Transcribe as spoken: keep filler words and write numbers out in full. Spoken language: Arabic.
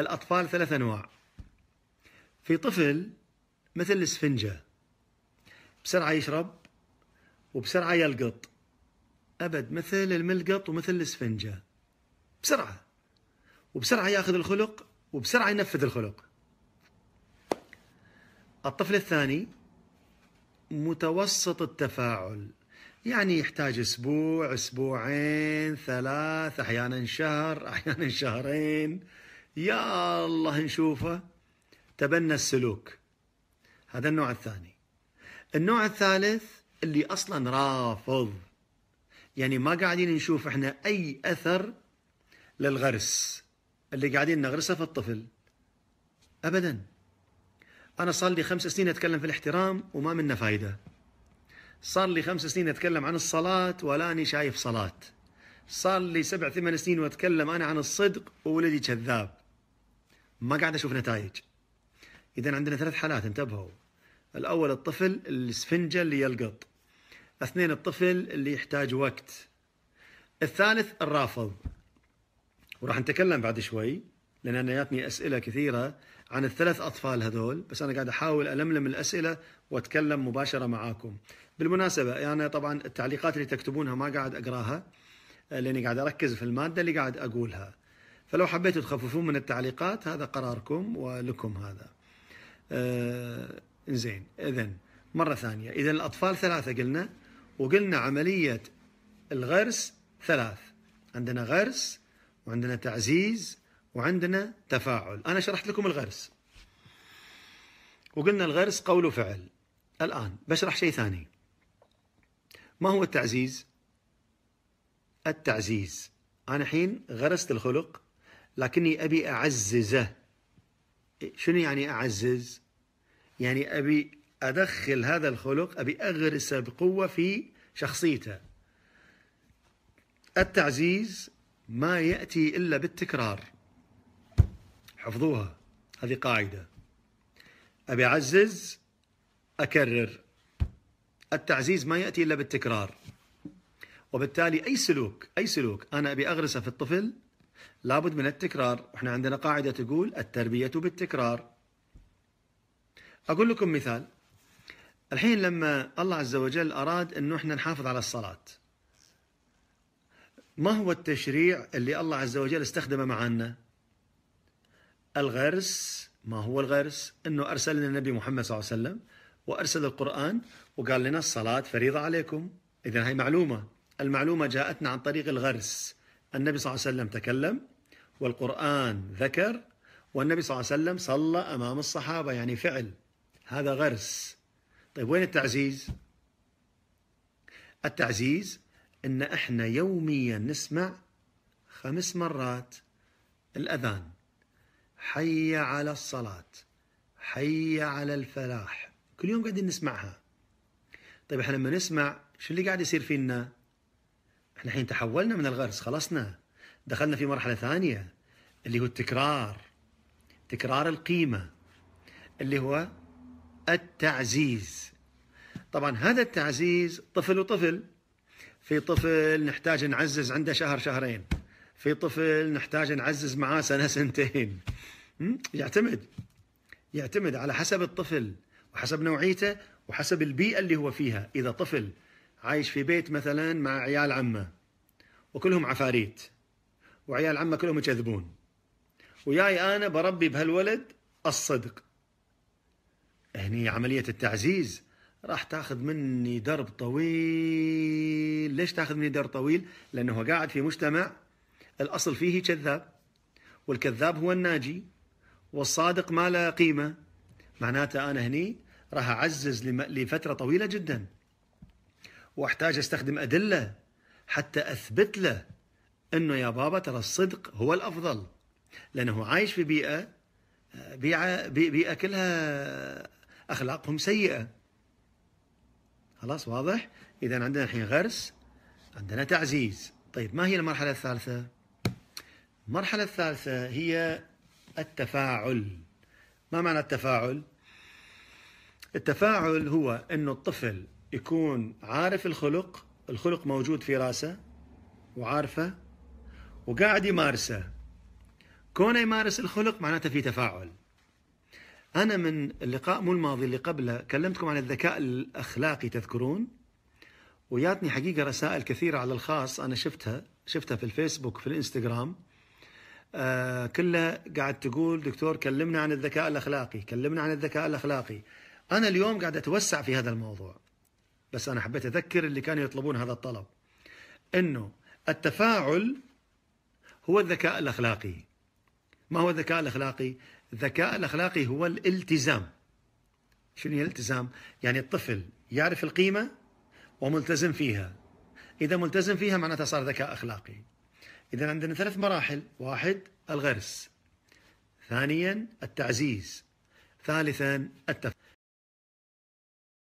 الأطفال ثلاث أنواع. في طفل مثل الإسفنجة، بسرعة يشرب وبسرعة يلقط، أبد مثل الملقط ومثل الإسفنجة، بسرعة وبسرعة يأخذ الخلق وبسرعة ينفذ الخلق. الطفل الثاني متوسط التفاعل، يعني يحتاج أسبوع، أسبوعين، ثلاث، أحيانا شهر، أحيانا شهرين، يا الله نشوفه تبنى السلوك. هذا النوع الثاني. النوع الثالث اللي أصلا رافض، يعني ما قاعدين نشوف إحنا أي أثر للغرس اللي قاعدين نغرسه في الطفل أبدا. أنا صار لي خمس سنين أتكلم في الاحترام وما منه فايدة، صار لي خمس سنين أتكلم عن الصلاة ولا أني شايف صلاة، صار لي سبع ثمان سنين وأتكلم أنا عن الصدق وولدي كذاب، ما قاعد أشوف نتائج. إذا عندنا ثلاث حالات، انتبهوا. الأول الطفل الإسفنجة اللي يلقط، اثنين الطفل اللي يحتاج وقت، الثالث الرافض. وراح نتكلم بعد شوي لأن أنا جاتني أسئلة كثيرة عن الثلاث أطفال هذول، بس أنا قاعد أحاول ألملم الأسئلة وأتكلم مباشرة معاكم. بالمناسبة أنا يعني طبعا التعليقات اللي تكتبونها ما قاعد أقراها لأني قاعد أركز في المادة اللي قاعد أقولها، فلو حبيتوا تخففون من التعليقات هذا قراركم ولكم هذا. آه زين، إذن مرة ثانية، إذن الأطفال ثلاثة قلنا، وقلنا عملية الغرس ثلاث، عندنا غرس وعندنا تعزيز وعندنا تفاعل. أنا شرحت لكم الغرس وقلنا الغرس قول وفعل. الآن بشرح شيء ثاني، ما هو التعزيز؟ التعزيز، أنا الحين غرست الخلق لكني أبي أعززه. شنو يعني أعزز؟ يعني أبي أدخل هذا الخلق، أبي أغرسه بقوة في شخصيته. التعزيز ما يأتي إلا بالتكرار، حفظوها هذه قاعدة، أبي أعزز أكرر. التعزيز ما يأتي إلا بالتكرار، وبالتالي أي سلوك، أي سلوك أنا أبي أغرسه في الطفل لابد من التكرار، وإحنا عندنا قاعدة تقول التربية بالتكرار. أقول لكم مثال، الحين لما الله عز وجل أراد أنه إحنا نحافظ على الصلاة، ما هو التشريع اللي الله عز وجل استخدمه معنا؟ الغرس. ما هو الغرس؟ أنه أرسل لنا النبي محمد صلى الله عليه وسلم وأرسل القرآن وقال لنا الصلاة فريضة عليكم. إذن هاي معلومة، المعلومة جاءتنا عن طريق الغرس، النبي صلى الله عليه وسلم تكلم والقرآن ذكر والنبي صلى الله عليه وسلم صلى أمام الصحابة، يعني فعل، هذا غرس. طيب وين التعزيز؟ التعزيز إن إحنا يوميا نسمع خمس مرات الأذان، حي على الصلاة، حي على الفلاح، كل يوم قاعدين نسمعها. طيب إحنا لما نسمع شو اللي قاعد يصير فينا؟ إحنا الحين تحولنا من الغرس، خلصنا دخلنا في مرحلة ثانية اللي هو التكرار، تكرار القيمة اللي هو التعزيز. طبعا هذا التعزيز طفل وطفل، في طفل نحتاج نعزز عنده شهر شهرين، في طفل نحتاج نعزز معاه سنة سنتين، يعتمد يعتمد على حسب الطفل وحسب نوعيته وحسب البيئة اللي هو فيها. إذا طفل عايش في بيت مثلا مع عيال عمه وكلهم عفاريت وعيال عمه كلهم يكذبون وياي أنا بربي بهالولد الصدق، هني عملية التعزيز راح تاخذ مني درب طويل. ليش تاخذ مني درب طويل؟ لأنه قاعد في مجتمع الأصل فيه كذاب، والكذاب هو الناجي والصادق ما له قيمة، معناته أنا هني راح أعزز لفترة طويلة جدا، وأحتاج أستخدم أدلة حتى أثبت له أنه يا بابا ترى الصدق هو الأفضل، لأنه عايش في بيئة بيئة, بيئة كلها أخلاقهم سيئة. خلاص واضح؟ إذا عندنا الحين غرس، عندنا تعزيز. طيب ما هي المرحلة الثالثة؟ المرحلة الثالثة هي التفاعل. ما معنى التفاعل؟ التفاعل هو أنه الطفل يكون عارف الخلق، الخلق موجود في راسه وعارفه وقاعد يمارسه. كونه يمارس الخلق معناته في تفاعل. أنا من اللقاء مو الماضي اللي قبله كلمتكم عن الذكاء الأخلاقي تذكرون، وياتني حقيقة رسائل كثيرة على الخاص، أنا شفتها شفتها في الفيسبوك في الإنستغرام، آه كلها قاعد تقول دكتور كلمنا عن الذكاء الأخلاقي، كلمنا عن الذكاء الأخلاقي. أنا اليوم قاعد أتوسع في هذا الموضوع، بس أنا حبيت أذكر اللي كانوا يطلبون هذا الطلب إنه التفاعل هو الذكاء الأخلاقي. ما هو الذكاء الأخلاقي؟ الذكاء الأخلاقي هو الالتزام. شنو هي الالتزام؟ يعني الطفل يعرف القيمة وملتزم فيها، إذا ملتزم فيها معناتها صار ذكاء أخلاقي. إذا عندنا ثلاث مراحل، واحد الغرس، ثانيا التعزيز، ثالثا التفاعل.